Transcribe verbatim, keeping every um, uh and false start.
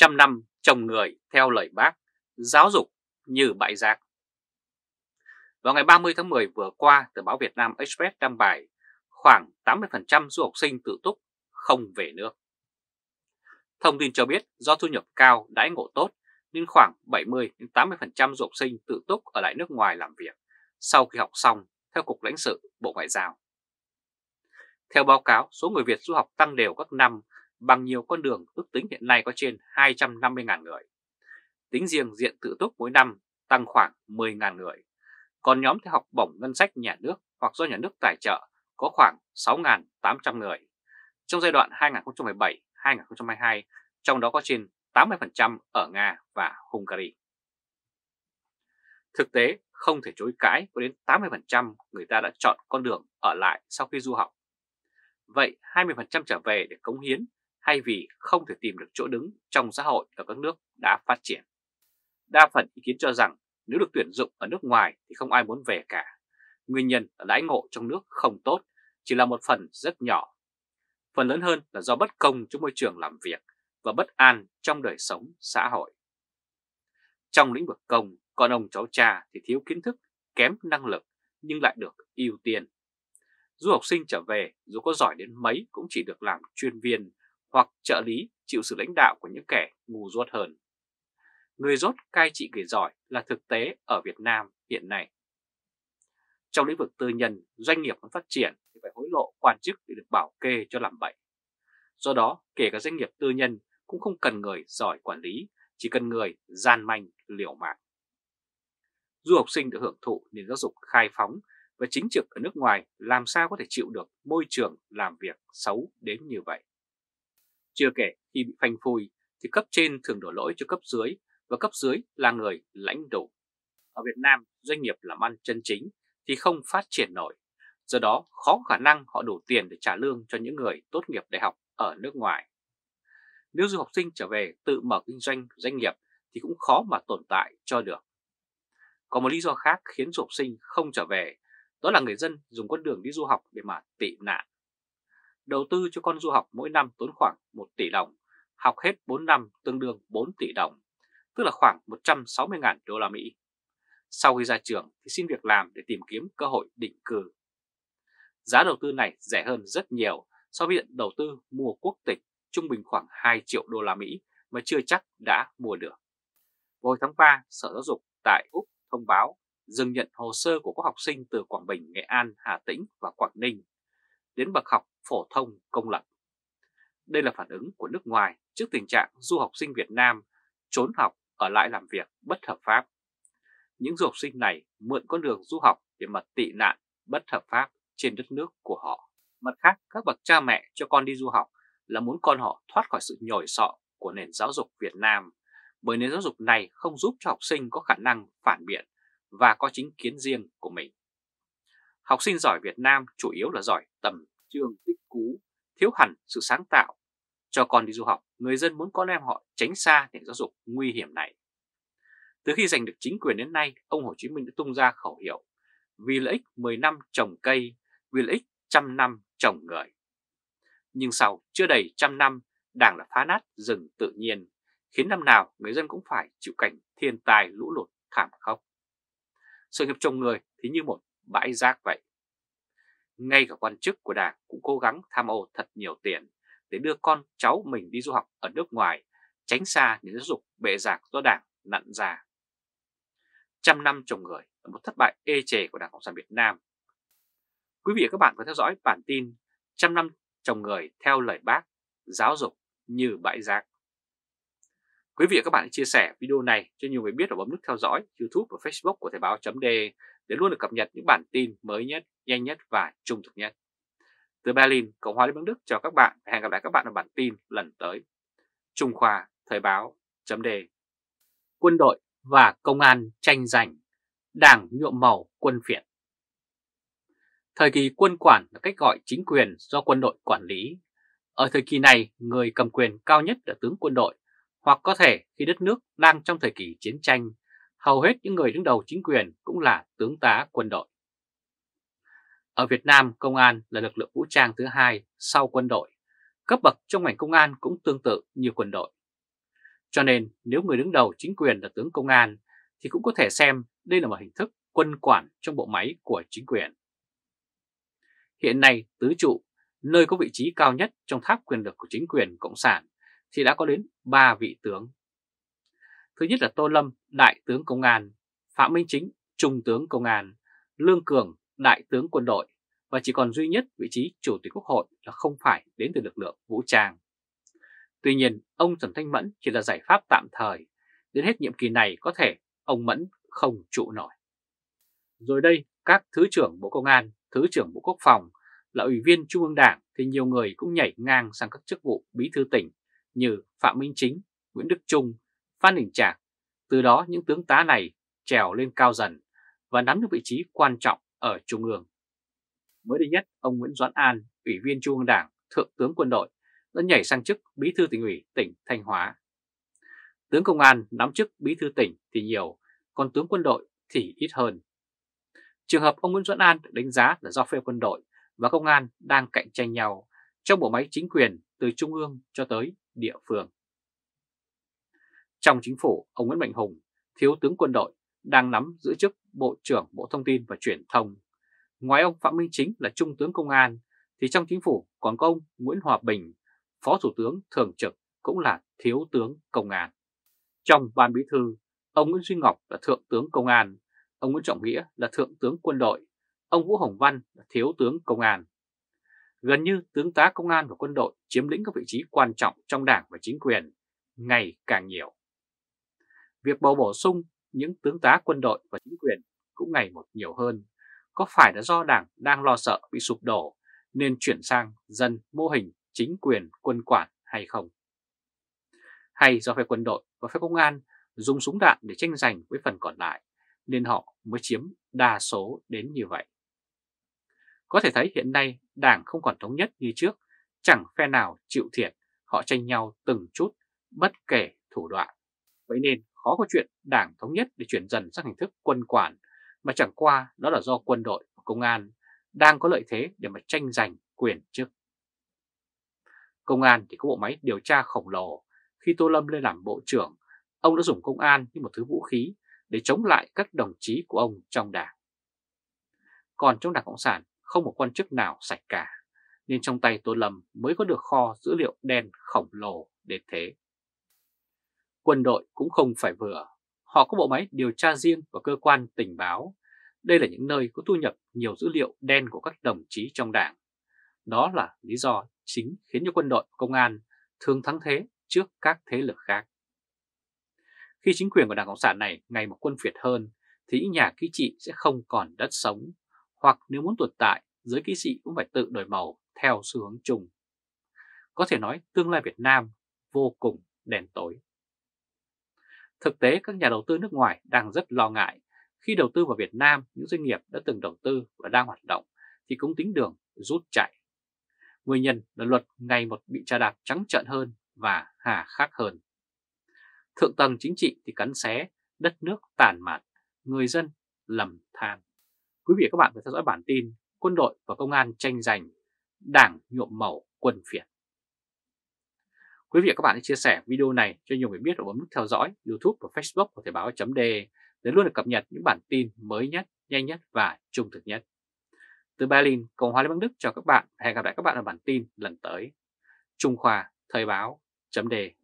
Trăm năm trồng người theo lời Bác, giáo dục như bãi rác. Vào ngày ba mươi tháng mười vừa qua, tờ báo Việt Nam Express đăng bài khoảng tám mươi phần trăm du học sinh tự túc không về nước. Thông tin cho biết do thu nhập cao, đãi ngộ tốt nên khoảng bảy mươi đến tám mươi phần trăm du học sinh tự túc ở lại nước ngoài làm việc sau khi học xong, theo Cục Lãnh sự Bộ Ngoại giao. Theo báo cáo, số người Việt du học tăng đều các năm bằng nhiều con đường, ước tính hiện nay có trên hai trăm năm mươi nghìn người. Tính riêng diện tự túc mỗi năm tăng khoảng mười nghìn người. Còn nhóm theo học bổng ngân sách nhà nước hoặc do nhà nước tài trợ có khoảng sáu nghìn tám trăm người. Trong giai đoạn hai nghìn không trăm mười bảy đến hai nghìn không trăm hai mươi hai, trong đó có trên tám mươi phần trăm ở Nga và Hungary. Thực tế, không thể chối cãi có đến tám mươi phần trăm người ta đã chọn con đường ở lại sau khi du học. Vậy hai mươi phần trăm trở về để cống hiến hay vì không thể tìm được chỗ đứng trong xã hội ở các nước đã phát triển. Đa phần ý kiến cho rằng nếu được tuyển dụng ở nước ngoài thì không ai muốn về cả. Nguyên nhân là đãi ngộ trong nước không tốt chỉ là một phần rất nhỏ. Phần lớn hơn là do bất công trong môi trường làm việc và bất an trong đời sống xã hội. Trong lĩnh vực công, con ông cháu cha thì thiếu kiến thức, kém năng lực nhưng lại được ưu tiên. Du học sinh trở về dù có giỏi đến mấy cũng chỉ được làm chuyên viên hoặc trợ lý chịu sự lãnh đạo của những kẻ ngu dốt hơn. Người dốt cai trị người giỏi là thực tế ở Việt Nam hiện nay. Trong lĩnh vực tư nhân, doanh nghiệp muốn phát triển thì phải hối lộ quan chức để được bảo kê cho làm bậy. Do đó, kể cả doanh nghiệp tư nhân cũng không cần người giỏi quản lý, chỉ cần người gian manh liều mạng. Du học sinh được hưởng thụ nền giáo dục khai phóng và chính trực ở nước ngoài làm sao có thể chịu được môi trường làm việc xấu đến như vậy. Chưa kể khi bị phanh phui thì cấp trên thường đổ lỗi cho cấp dưới và cấp dưới là người lãnh đủ. Ở Việt Nam, doanh nghiệp làm ăn chân chính thì không phát triển nổi, do đó khó khả năng họ đủ tiền để trả lương cho những người tốt nghiệp đại học ở nước ngoài. Nếu du học sinh trở về tự mở kinh doanh doanh nghiệp thì cũng khó mà tồn tại cho được. Còn một lý do khác khiến du học sinh không trở về, đó là người dân dùng con đường đi du học để mà tị nạn. Đầu tư cho con du học mỗi năm tốn khoảng một tỷ đồng, học hết bốn năm tương đương bốn tỷ đồng, tức là khoảng một trăm sáu mươi nghìn đô la Mỹ. Sau khi ra trường thì xin việc làm để tìm kiếm cơ hội định cư. Giá đầu tư này rẻ hơn rất nhiều so với đầu tư mua quốc tịch trung bình khoảng hai triệu đô la Mỹ mà chưa chắc đã mua được. Hồi tháng ba, Sở Giáo dục tại Úc thông báo dừng nhận hồ sơ của các học sinh từ Quảng Bình, Nghệ An, Hà Tĩnh và Quảng Ninh đến bậc học phổ thông công lập. Đây là phản ứng của nước ngoài trước tình trạng du học sinh Việt Nam trốn học ở lại làm việc bất hợp pháp. Những du học sinh này mượn con đường du học để mà tị nạn bất hợp pháp trên đất nước của họ. Mặt khác, các bậc cha mẹ cho con đi du học là muốn con họ thoát khỏi sự nhồi sọ của nền giáo dục Việt Nam, bởi nền giáo dục này không giúp cho học sinh có khả năng phản biện và có chính kiến riêng của mình. Học sinh giỏi Việt Nam chủ yếu là giỏi tầm chương tích cú, thiếu hẳn sự sáng tạo. Cho con đi du học, người dân muốn con em họ tránh xa nền giáo dục nguy hiểm này. Từ khi giành được chính quyền đến nay, ông Hồ Chí Minh đã tung ra khẩu hiệu vì lợi ích mười năm trồng cây, vì lợi ích trăm năm trồng người. Nhưng sau chưa đầy trăm năm, Đảng đã phá nát rừng tự nhiên, khiến năm nào người dân cũng phải chịu cảnh thiên tai lũ lụt thảm khốc. Sự nghiệp trồng người thì như một bãi rác vậy. Ngay cả quan chức của Đảng cũng cố gắng tham ô thật nhiều tiền để đưa con cháu mình đi du học ở nước ngoài, tránh xa những giáo dục bệ rạc do Đảng nặn ra. Trăm năm trồng người là một thất bại ê chề của Đảng Cộng sản Việt Nam. Quý vị và các bạn có theo dõi bản tin Trăm năm trồng người theo lời Bác, giáo dục như bãi rác. Quý vị và các bạn hãy chia sẻ video này cho nhiều người biết và bấm nút theo dõi YouTube và Facebook của thoibao chấm de để luôn được cập nhật những bản tin mới nhất, nhanh nhất và trung thực nhất. Từ Berlin, Cộng hòa Liên bang Đức chào các bạn và hẹn gặp lại các bạn ở bản tin lần tới. Trung Khoa, thoibao chấm de. Quân đội và công an tranh giành, Đảng nhuộm màu quân phiệt. Thời kỳ quân quản là cách gọi chính quyền do quân đội quản lý. Ở thời kỳ này, người cầm quyền cao nhất là tướng quân đội, hoặc có thể khi đất nước đang trong thời kỳ chiến tranh, hầu hết những người đứng đầu chính quyền cũng là tướng tá quân đội. Ở Việt Nam, công an là lực lượng vũ trang thứ hai sau quân đội. Cấp bậc trong ngành công an cũng tương tự như quân đội. Cho nên nếu người đứng đầu chính quyền là tướng công an thì cũng có thể xem đây là một hình thức quân quản trong bộ máy của chính quyền. Hiện nay tứ trụ, nơi có vị trí cao nhất trong tháp quyền lực của chính quyền Cộng sản thì đã có đến ba vị tướng. Thứ nhất là Tô Lâm, đại tướng công an; Phạm Minh Chính, trung tướng công an; Lương Cường, đại tướng quân đội, và chỉ còn duy nhất vị trí chủ tịch quốc hội là không phải đến từ lực lượng vũ trang. Tuy nhiên, ông Trần Thanh Mẫn chỉ là giải pháp tạm thời, đến hết nhiệm kỳ này có thể ông Mẫn không trụ nổi. Rồi đây, các Thứ trưởng Bộ Công an, Thứ trưởng Bộ Quốc phòng, là Ủy viên Trung ương Đảng thì nhiều người cũng nhảy ngang sang các chức vụ bí thư tỉnh như Phạm Minh Chính, Nguyễn Đức Trung, Phan Đình Trạc. Từ đó những tướng tá này trèo lên cao dần và nắm được vị trí quan trọng ở Trung ương. Mới đây nhất, ông Nguyễn Doãn An, Ủy viên Trung ương Đảng, Thượng tướng quân đội, đã nhảy sang chức bí thư tỉnh ủy tỉnh Thanh Hóa. Tướng công an nắm chức bí thư tỉnh thì nhiều, còn tướng quân đội thì ít hơn. Trường hợp ông Nguyễn Doãn An được đánh giá là do phe quân đội và công an đang cạnh tranh nhau trong bộ máy chính quyền từ trung ương cho tới địa phương. Trong chính phủ, ông Nguyễn Mạnh Hùng, thiếu tướng quân đội, đang nắm giữ chức Bộ trưởng Bộ Thông tin và Truyền thông. Ngoài ông Phạm Minh Chính là trung tướng công an, thì trong chính phủ còn có ông Nguyễn Hòa Bình, phó thủ tướng thường trực, cũng là thiếu tướng công an. Trong ban bí thư, ông Nguyễn Duy Ngọc là thượng tướng công an, ông Nguyễn Trọng Nghĩa là thượng tướng quân đội, ông Vũ Hồng Văn là thiếu tướng công an. Gần như tướng tá công an và quân đội chiếm lĩnh các vị trí quan trọng trong đảng và chính quyền ngày càng nhiều. Việc bầu bổ sung những tướng tá quân đội và chính quyền cũng ngày một nhiều hơn. Có phải là do đảng đang lo sợ bị sụp đổ nên chuyển sang dần mô hình chính quyền quân quản hay không? Hay do phe quân đội và phe công an dùng súng đạn để tranh giành với phần còn lại nên họ mới chiếm đa số đến như vậy? Có thể thấy hiện nay đảng không còn thống nhất như trước, chẳng phe nào chịu thiệt, họ tranh nhau từng chút bất kể thủ đoạn. Vậy nên khó có chuyện đảng thống nhất để chuyển dần sang hình thức quân quản, mà chẳng qua đó là do quân đội và công an đang có lợi thế để mà tranh giành quyền chức. Công an thì có bộ máy điều tra khổng lồ. Khi Tô Lâm lên làm bộ trưởng, ông đã dùng công an như một thứ vũ khí để chống lại các đồng chí của ông trong đảng. Còn trong Đảng Cộng sản không một quan chức nào sạch cả, nên trong tay Tô Lâm mới có được kho dữ liệu đen khổng lồ đến thế. Quân đội cũng không phải vừa, họ có bộ máy điều tra riêng và cơ quan tình báo. Đây là những nơi có thu nhập nhiều dữ liệu đen của các đồng chí trong đảng. Đó là lý do chính khiến cho quân đội và công an thường thắng thế trước các thế lực khác. Khi chính quyền của Đảng Cộng sản này ngày một quân phiệt hơn thì những nhà kỹ trị sẽ không còn đất sống, hoặc nếu muốn tồn tại, giới kỹ trị cũng phải tự đổi màu theo xu hướng chung. Có thể nói tương lai Việt Nam vô cùng đen tối. Thực tế, các nhà đầu tư nước ngoài đang rất lo ngại. Khi đầu tư vào Việt Nam, những doanh nghiệp đã từng đầu tư và đang hoạt động thì cũng tính đường rút chạy. Nguyên nhân là luật ngày một bị chà đạp trắng trợn hơn và hà khắc hơn. Thượng tầng chính trị thì cắn xé, đất nước tàn mạt, người dân lầm than. Quý vị và các bạn phải theo dõi bản tin Quân đội và Công an tranh giành, đảng nhuộm màu quân phiệt. Quý vị và các bạn hãy chia sẻ video này cho nhiều người biết và bấm nút theo dõi YouTube và Facebook của thoibao chấm de để luôn được cập nhật những bản tin mới nhất, nhanh nhất và trung thực nhất. Từ Berlin, Cộng hòa Liên bang Đức chào các bạn. Hẹn gặp lại các bạn ở bản tin lần tới. Trung Khoa, thoibao chấm de